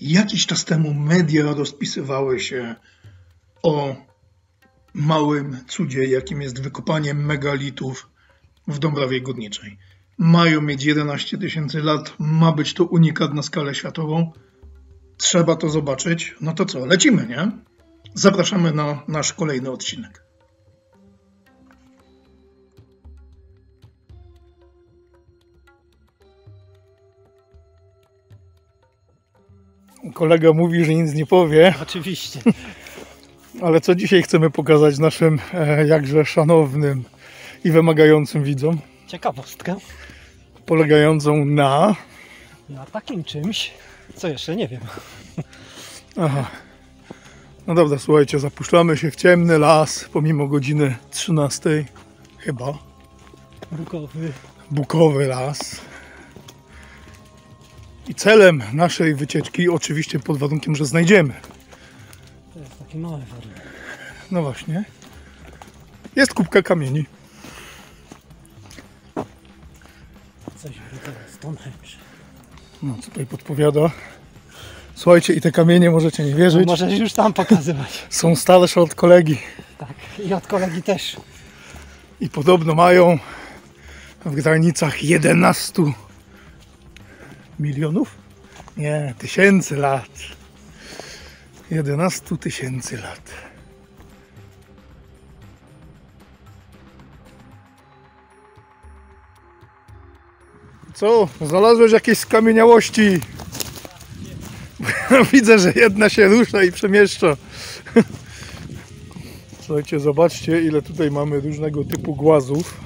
Jakiś czas temu media rozpisywały się o małym cudzie, jakim jest wykopanie megalitów w Dąbrowie Górniczej. Mają mieć 11 tysięcy lat, ma być to unikat na skalę światową. Trzeba to zobaczyć. No to co, lecimy, nie? Zapraszamy na nasz kolejny odcinek. Kolega mówi, że nic nie powie. Oczywiście. Ale co dzisiaj chcemy pokazać naszym jakże szanownym i wymagającym widzom? Ciekawostkę. Polegającą na... na takim czymś, co jeszcze nie wiem. Aha. No dobra, słuchajcie, zapuszczamy się w ciemny las, pomimo godziny 13, chyba. Bukowy las. I celem naszej wycieczki, oczywiście pod warunkiem, że znajdziemy. To jest taki mały warunek. No właśnie. Jest kubka kamieni. Coś Stonehenge. No, tutaj podpowiada. Słuchajcie, i te kamienie, możecie nie wierzyć. No, możesz już tam pokazywać. Są starsze od kolegi. Tak, i od kolegi też. I podobno mają w granicach 11 milionów? Nie, tysięcy lat. 11 tysięcy lat. Co? Znalazłeś jakieś skamieniałości? Widzę, że jedna się rusza i przemieszcza. Słuchajcie, zobaczcie, ile tutaj mamy różnego typu głazów.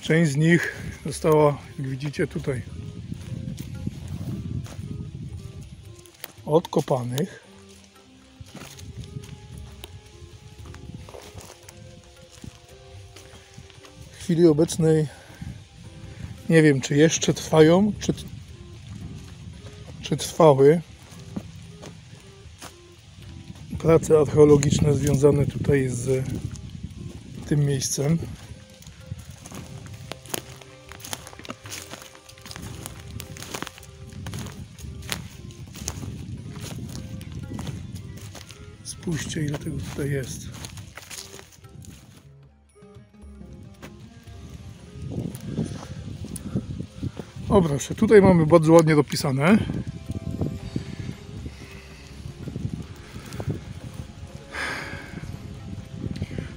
Część z nich została, jak widzicie, tutaj odkopanych. W chwili obecnej nie wiem, czy jeszcze trwają, czy trwały prace archeologiczne związane tutaj z tym miejscem. Spójrzcie, ile tego tutaj jest. O proszę, tutaj mamy bardzo ładnie dopisane.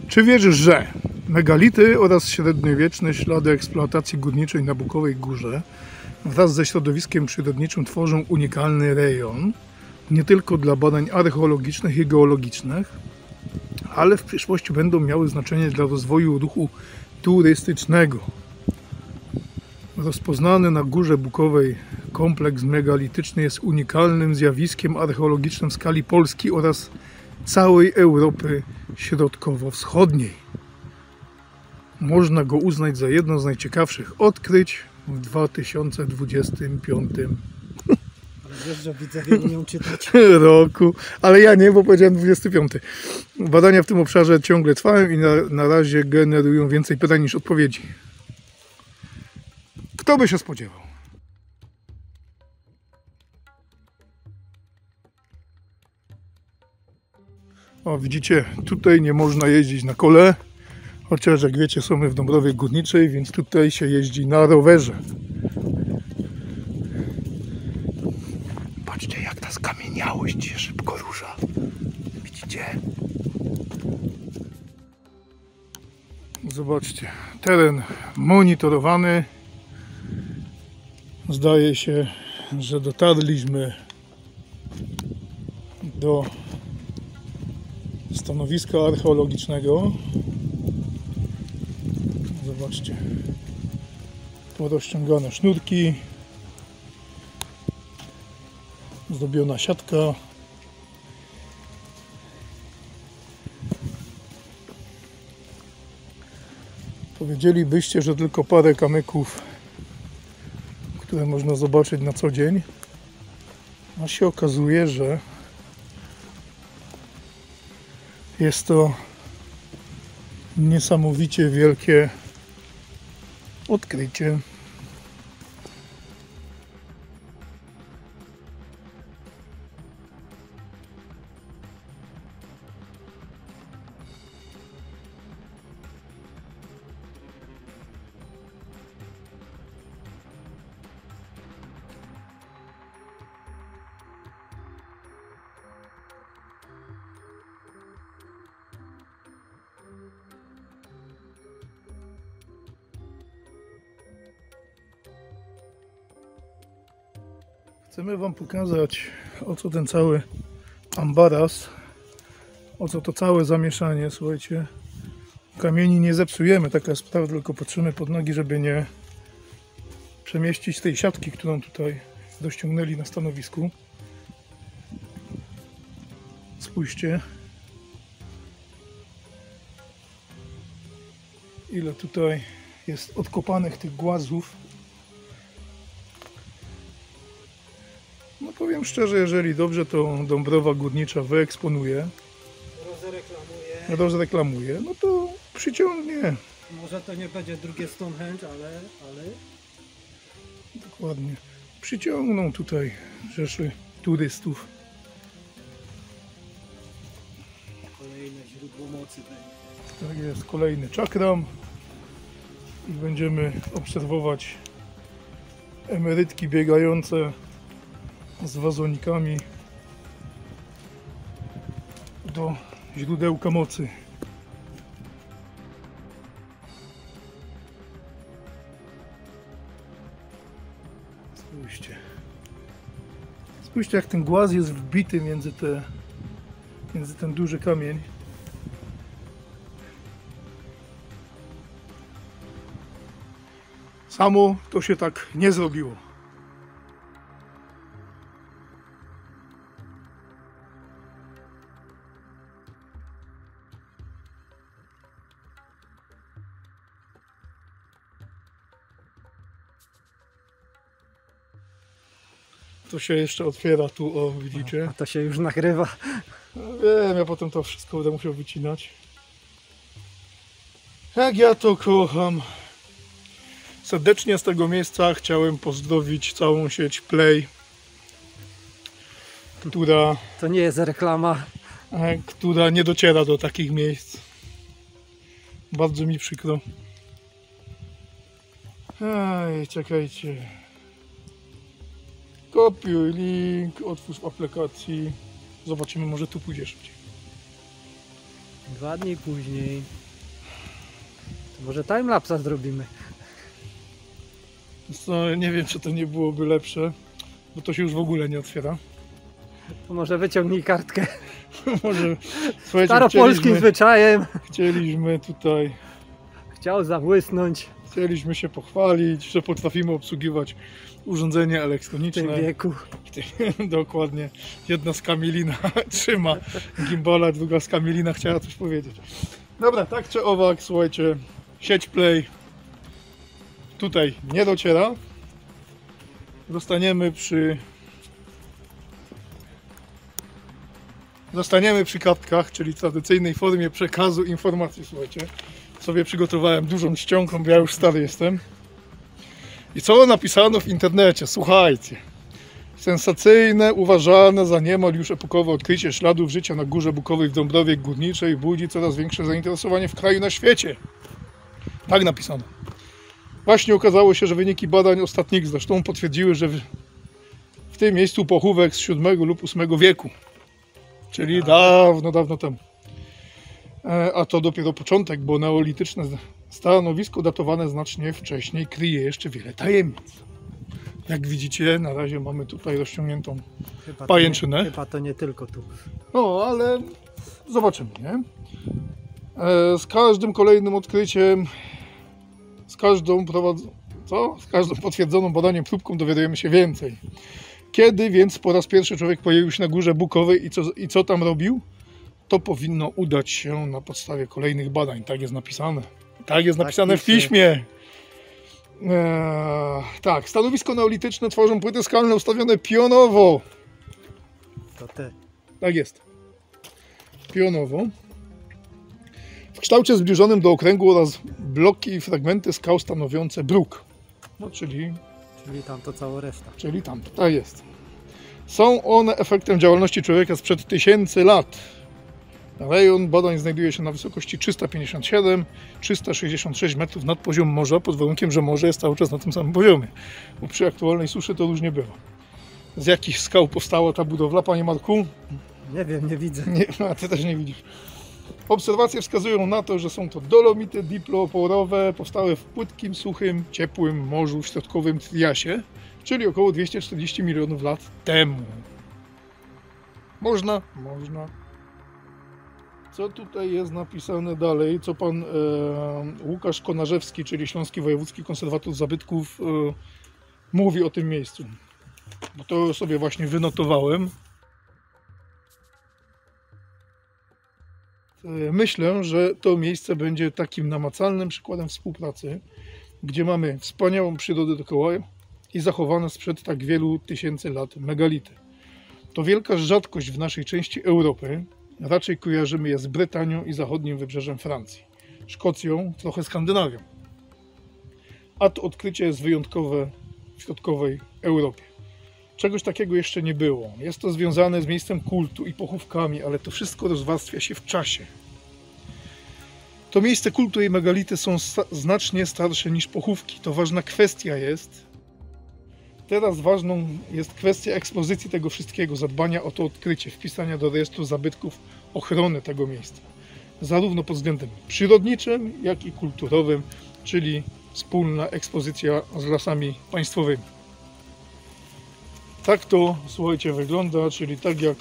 Czy wierzysz, że megality oraz średniowieczne ślady eksploatacji górniczej na Bukowej Górze wraz ze środowiskiem przyrodniczym tworzą unikalny rejon, nie tylko dla badań archeologicznych i geologicznych, ale w przyszłości będą miały znaczenie dla rozwoju ruchu turystycznego. Rozpoznany na Górze Bukowej kompleks megalityczny jest unikalnym zjawiskiem archeologicznym w skali Polski oraz całej Europy Środkowo-Wschodniej. Można go uznać za jedno z najciekawszych odkryć w 2025 roku. Ale ja nie, bo powiedziałem 25. Badania w tym obszarze ciągle trwają i na razie generują więcej pytań niż odpowiedzi. Kto by się spodziewał? O, widzicie, tutaj nie można jeździć na kole, chociaż jak wiecie, są my w Dąbrowie Górniczej, więc tutaj się jeździ na rowerze. Patrzcie, jak ta skamieniałość się szybko rusza. Widzicie? Zobaczcie, teren monitorowany. Zdaje się, że dotarliśmy do stanowiska archeologicznego. Zobaczcie, porozciągane sznurki, zdobiona siatka. Powiedzielibyście, że tylko parę kamyków które można zobaczyć na co dzień, no się okazuje, że jest to niesamowicie wielkie odkrycie. Chcemy wam pokazać, o co ten cały ambaras, o co to całe zamieszanie. Słuchajcie, kamieni nie zepsujemy, taka jest sprawa, tylko patrzymy pod nogi, żeby nie przemieścić tej siatki, którą tutaj dościągnęli na stanowisku. Spójrzcie, ile tutaj jest odkopanych tych głazów. No powiem szczerze, jeżeli dobrze, to Dąbrowa Górnicza wyeksponuje, rozreklamuje, no to przyciągnie. Może to nie będzie drugie Stonehenge, ale... Dokładnie. Przyciągną tutaj rzeszy turystów. Kolejne źródło mocy będzie. Tak jest, kolejny czakram. I będziemy obserwować emerytki biegające z wazonikami do źródełka mocy. Spójrzcie, jak ten głaz jest wbity między ten duży kamień. Samo to się tak nie zrobiło. To się jeszcze otwiera tu, o, widzicie? A to się już nagrywa. Wiem, ja potem to wszystko będę musiał wycinać. Jak ja to kocham. Serdecznie z tego miejsca chciałem pozdrowić całą sieć Play, która... To nie jest reklama. Która nie dociera do takich miejsc. Bardzo mi przykro. Ej, czekajcie. Kopiuj link, otwórz w aplikacji. Zobaczymy, może tu pójdzie szybciej. 2 dni później. To może timelapsa zrobimy. No, nie wiem, czy to nie byłoby lepsze, bo to się już w ogóle nie otwiera. To może wyciągnij kartkę. Może. Staropolskim zwyczajem. Chcieliśmy tutaj... Chciał zabłysnąć. Chcieliśmy się pochwalić, że potrafimy obsługiwać urządzenie elektroniczne. W tym wieku. Dokładnie. Jedna skamielina trzyma gimbala, druga skamielina chciała coś powiedzieć. Dobra, tak czy owak, słuchajcie, sieć Play tutaj nie dociera. Zostaniemy przy kartkach, czyli tradycyjnej formie przekazu informacji, słuchajcie. Sobie przygotowałem dużą ściągą, bo ja już stary jestem. I co napisano w internecie? Słuchajcie. Sensacyjne, uważane za niemal już epokowe odkrycie śladów życia na Górze Bukowej w Dąbrowie Górniczej budzi coraz większe zainteresowanie w kraju i na świecie. Tak napisano. Właśnie okazało się, że wyniki badań ostatnich zresztą potwierdziły, że w tym miejscu pochówek z VII lub VIII wieku. Czyli dawno, dawno temu. A to dopiero początek, bo neolityczne stanowisko datowane znacznie wcześniej kryje jeszcze wiele tajemnic. Jak widzicie, na razie mamy tutaj rozciągniętą pajęczynę. Chyba to nie tylko tu. No, ale zobaczymy, nie? Z każdym kolejnym odkryciem, z każdą potwierdzoną badaniem próbką dowiadujemy się więcej. Kiedy więc po raz pierwszy człowiek pojawił się na Górze Bukowej i co tam robił? To powinno udać się na podstawie kolejnych badań. Tak jest napisane. Tak jest napisane w piśmie. Tak, stanowisko neolityczne tworzą płyty skalne ustawione pionowo. To ty. Tak jest. Pionowo. W kształcie zbliżonym do okręgu oraz bloki i fragmenty skał stanowiące bruk. No, czyli tamto cała reszta. Czyli tamto, tak jest. Są one efektem działalności człowieka sprzed tysięcy lat. Rejon badań znajduje się na wysokości 357-366 metrów nad poziom morza, pod warunkiem, że morze jest cały czas na tym samym poziomie, bo przy aktualnej suszy to różnie bywa. Z jakich skał powstała ta budowla, panie Marku? Nie wiem, nie widzę. Nie, a ty też nie widzisz. Obserwacje wskazują na to, że są to dolomity diploporowe, powstałe w płytkim, suchym, ciepłym morzu w środkowym Triasie, czyli około 240 milionów lat temu. Można. Co tutaj jest napisane dalej, co pan Łukasz Konarzewski, czyli Śląski Wojewódzki Konserwator Zabytków, mówi o tym miejscu. Bo to sobie właśnie wynotowałem. Myślę, że to miejsce będzie takim namacalnym przykładem współpracy, gdzie mamy wspaniałą przyrodę dookoła i zachowane sprzed tak wielu tysięcy lat megality. To wielka rzadkość w naszej części Europy. Raczej kojarzymy je z Brytanią i zachodnim wybrzeżem Francji, Szkocją, trochę Skandynawią. A to odkrycie jest wyjątkowe w środkowej Europie. Czegoś takiego jeszcze nie było. Jest to związane z miejscem kultu i pochówkami, ale to wszystko rozwarstwia się w czasie. To miejsce kultu i megality są znacznie starsze niż pochówki. To ważna kwestia jest. Teraz ważną jest kwestia ekspozycji tego wszystkiego, zadbania o to odkrycie, wpisania do rejestru zabytków, ochrony tego miejsca. Zarówno pod względem przyrodniczym, jak i kulturowym, czyli wspólna ekspozycja z lasami państwowymi. Tak to, słuchajcie, wygląda, czyli tak jak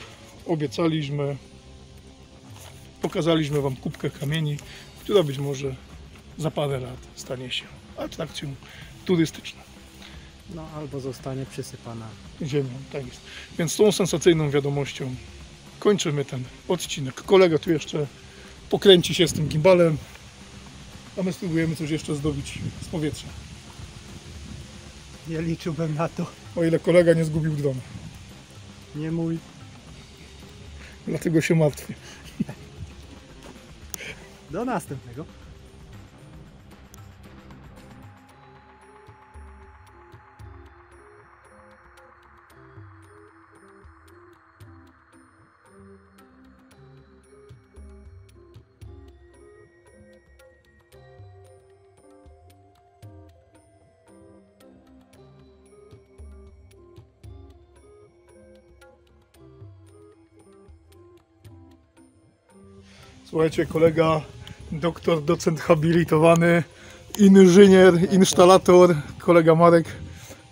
obiecaliśmy, pokazaliśmy wam kubkę kamieni, która być może za parę lat stanie się atrakcją turystyczną. No, albo zostanie przysypana ziemią, tak jest. Więc tą sensacyjną wiadomością kończymy ten odcinek. Kolega tu jeszcze pokręci się z tym gimbalem, a my spróbujemy coś jeszcze zdobyć z powietrza. Nie liczyłbym na to. O ile kolega nie zgubił drona. Nie mój. Dlatego się martwię. Do następnego. Słuchajcie, kolega, doktor, docent habilitowany, inżynier, instalator, kolega Marek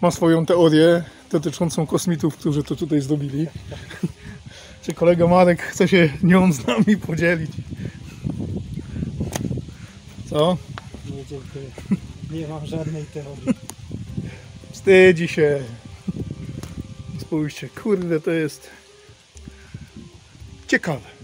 ma swoją teorię dotyczącą kosmitów, którzy to tutaj zdobili. Czy kolega Marek chce się nią z nami podzielić? Co? Nie, dziękuję. Nie mam żadnej teorii. Wstydzi się. Spójrzcie, kurde, to jest ciekawe.